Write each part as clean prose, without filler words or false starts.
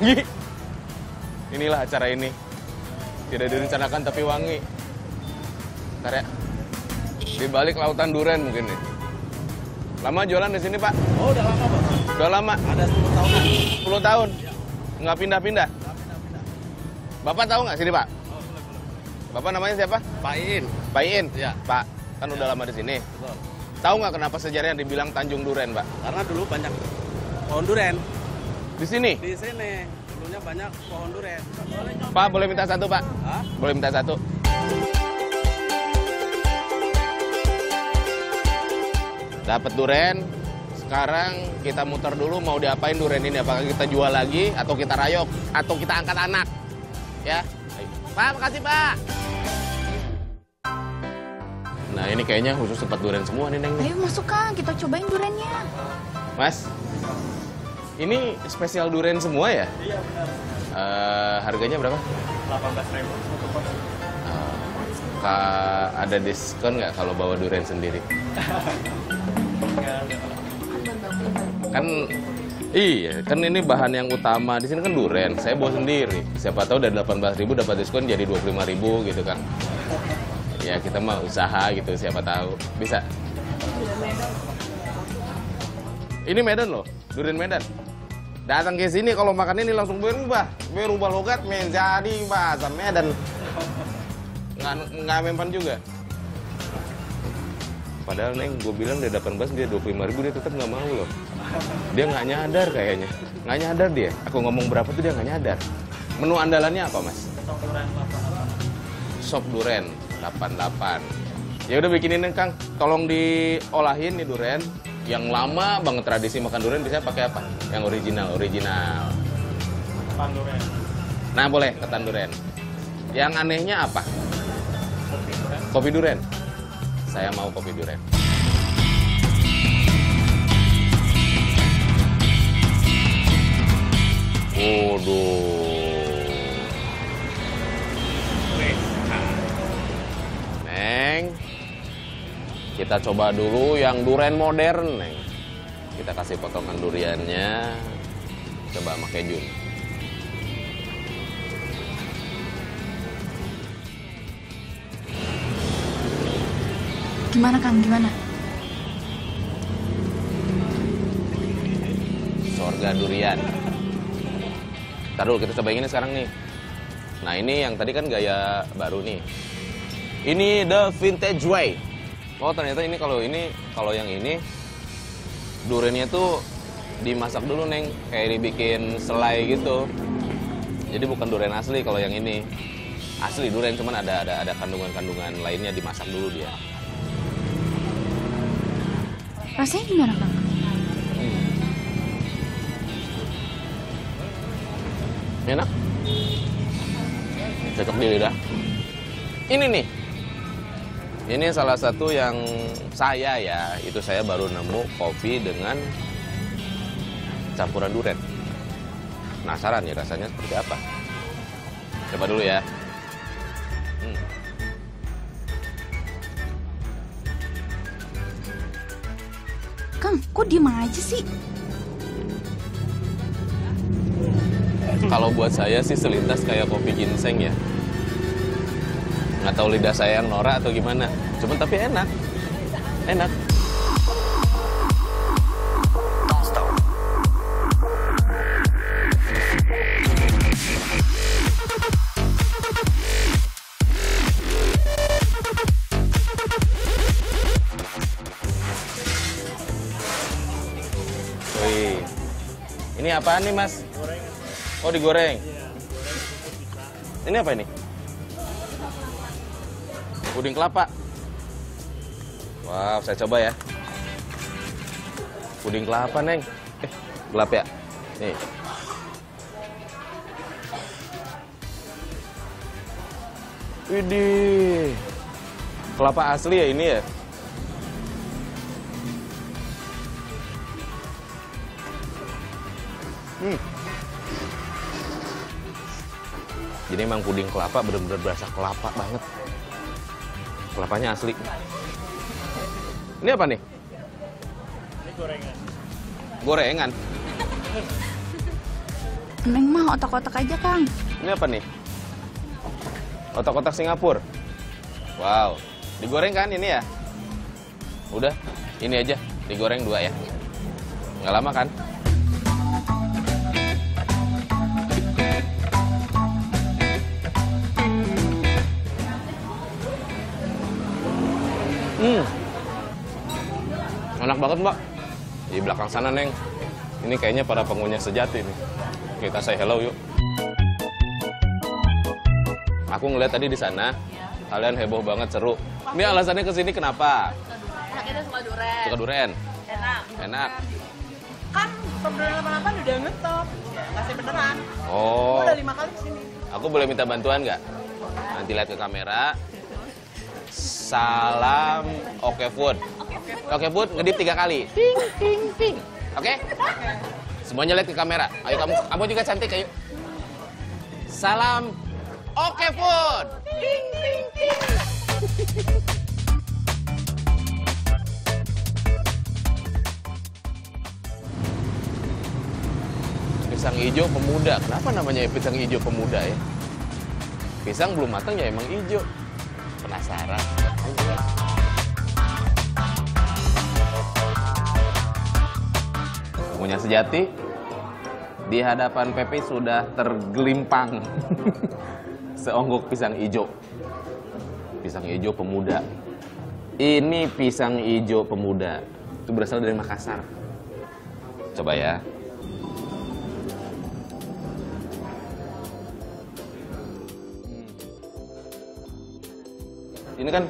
wangi. Inilah acara ini. Tidak direncanakan tapi wangi. Ntar ya. Di balik lautan Duren mungkin nih. Lama jualan di sini, Pak? Oh, udah lama, Pak. Udah lama? Ada 10 tahunan. 10 tahun? Ya. Nggak pindah-pindah? Nggak pindah-pindah. Bapak tahu nggak sini, Pak? Oh, boleh. Bapak namanya siapa? Pak Iin. Pak Iin? Iya. Pak, kan ya, udah lama di sini. Betul. Tahu nggak kenapa sejarahnya dibilang Tanjung Duren, Pak? Karena dulu banyak pohon duren. Di sini? Di sini. Dulunya banyak pohon duren. Pak, boleh minta satu, Pak? Hah? Boleh minta satu. Dapat duren, sekarang kita muter dulu mau diapain duren ini, apakah kita jual lagi atau kita rayok atau kita angkat anak, ya. Ayo. Pak, makasih Pak. Nah ini kayaknya khusus tempat duren semua nih Neng. Ayo masuk Kang, kita cobain durennya. Mas, ini spesial duren semua ya? Iya benar. Harganya berapa? 18.000 satu pot. Ada diskon nggak kalau bawa duren sendiri? Kan iya, kan ini bahan yang utama di sini kan duren. Saya bawa sendiri. Siapa tahu dari 18.000 dapat diskon jadi 25.000 gitu kan. Ya kita mah usaha gitu, siapa tahu. Bisa. Ini Medan loh, duren Medan. Datang ke sini kalau makan ini langsung berubah logat menjadi bahasa Medan. Nggak mempan juga. Padahal Neng, gue bilang dia 18, dia 25.000, dia tetap nggak mau loh. Dia nggak nyadar kayaknya. Nggak nyadar dia. Aku ngomong berapa tuh dia nggak nyadar. Menu andalannya apa, Mas? Sop duren 88. Sop duren 88. Ya udah bikinin Neng, Kang. Tolong diolahin nih duren. Yang lama banget tradisi makan duren biasanya pakai apa? Yang original. Ketan duren. Nah, boleh ketan duren. Yang anehnya apa? Kopi duren. Kopi duren. Saya mau kopi duren. Waduh. Neng, kita coba dulu yang duren modern, Neng. Kita kasih potongan duriannya. Coba sama keju. Gimana Kang, gimana? Sorga durian. Ntar dulu, kita coba ini sekarang nih. Nah ini yang tadi kan gaya baru nih. Ini the vintage way. Oh ternyata ini kalau yang ini duriannya tuh dimasak dulu Neng, kayak dibikin selai gitu. Jadi bukan durian asli kalau yang ini. Asli durian cuman ada kandungan-kandungan lainnya dimasak dulu dia. Rasanya gimana, Kang? Enak? Cocok di lidah. Ini nih. Ini salah satu yang saya ya, itu saya baru nemu kopi dengan campuran duren. Penasaran ya rasanya seperti apa? Coba dulu ya. Kang, kok diem aja sih? Kalau buat saya sih selintas kayak kopi ginseng ya. Nggak tahu lidah saya yang norak atau gimana. Cuman tapi enak. Enak. Ini apaan nih, Mas? Goreng. Oh, digoreng. Iya, digoreng. Ini apa ini? Puding kelapa. Wow, saya coba ya. Puding kelapa, Neng. Gelap ya? Nih. Widih. Kelapa asli ya ini ya? Jadi emang puding kelapa bener-bener berasa kelapa banget. Kelapanya asli. Ini apa nih? Ini gorengan. Gorengan? Neng mah otak-otak aja, Kang. Ini apa nih? Otak-otak Singapura. Wow. Digoreng kan ini ya? Udah, ini aja. Digoreng dua ya. Nggak lama kan? Enak banget, Mbak. Di belakang sana, Neng. Ini kayaknya para pengunyah sejati nih. Kita say hello yuk. Aku ngeliat tadi di sana, kalian heboh banget, seru. Ini alasannya kesini kenapa? Kita suka durian. Suka durian? Enak. Enak. Kan pembelian 88 udah ngetop. Masih beneran. Oh. Aku udah 5 kali kesini. Aku boleh minta bantuan nggak? Nanti lihat ke kamera. Salam Oke Food. Oke Food ngedip 3 kali. Ting ting ting. Oke? Semuanya lihat ke kamera. Ayo kamu juga cantik ayo. Salam Oke Food. Ting ting ting. Pisang ijo pemuda. Kenapa namanya pisang ijo pemuda ya? Pisang belum matang ya emang ijo. Penasaran. Punya sejati di hadapan Pepi sudah tergelimpang seonggok pisang ijo. Pisang ijo pemuda. Ini pisang ijo pemuda. Itu berasal dari Makassar. Coba ya. Ini kan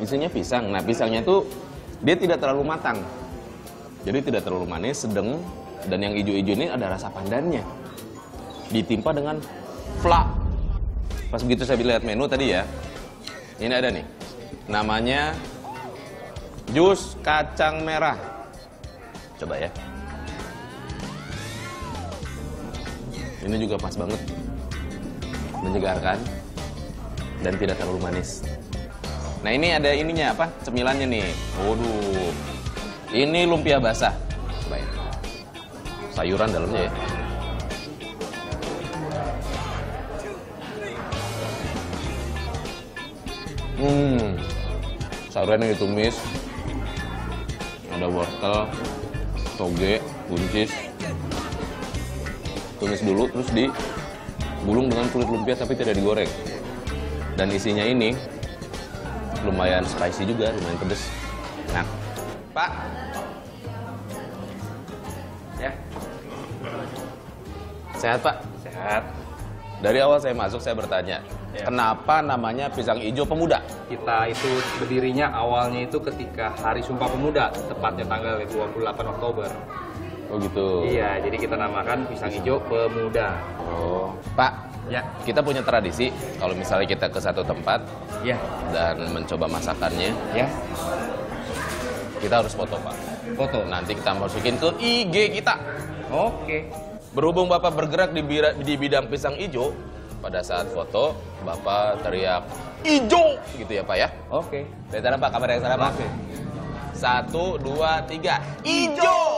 isinya pisang. Nah, pisangnya itu dia tidak terlalu matang. Jadi tidak terlalu manis, sedang. Dan yang hijau-hijau ini ada rasa pandannya. Ditimpa dengan flak. Pas begitu saya lihat menu tadi ya. Ini ada nih. Namanya jus kacang merah. Coba ya. Ini juga pas banget. Menyegarkan. Dan tidak terlalu manis. Nah ini ada ininya apa? Cemilannya nih. Waduh. Ini lumpia basah. Baik. Sayuran dalamnya ya. Sayuran yang ditumis. Ada wortel, toge, buncis. Tumis dulu terus digulung dengan kulit lumpia tapi tidak digoreng. Dan isinya ini lumayan spicy juga, lumayan pedes. Nah, Pak. Ya. Sehat, Pak? Sehat. Dari awal saya masuk, saya bertanya, ya. Kenapa namanya pisang ijo pemuda? Kita itu berdirinya awalnya itu ketika Hari Sumpah Pemuda, tepatnya tanggal 28 Oktober. Oh gitu? Iya, jadi kita namakan pisang ijo pemuda. Oh. Pak. Ya, kita punya tradisi kalau misalnya kita ke satu tempat, ya, dan mencoba masakannya, ya, kita harus foto, Pak. Foto. Nanti kita masukin ke IG kita. Oke. Berhubung Bapak bergerak di bidang pisang ijo, pada saat foto Bapak teriak ijo, gitu ya, Pak ya. Oke. Dari sana Pak, kamera yang sana Pak. Oke. 1, 2, 3, ijo.